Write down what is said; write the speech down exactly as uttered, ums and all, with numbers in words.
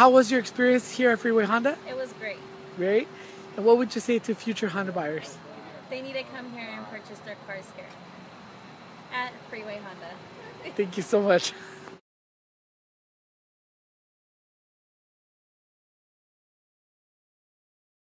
how was your experience here at Freeway Honda? It was great. Great. And what would you say to future Honda buyers? They need to come here and purchase their cars here at Freeway Honda. Thank you so much.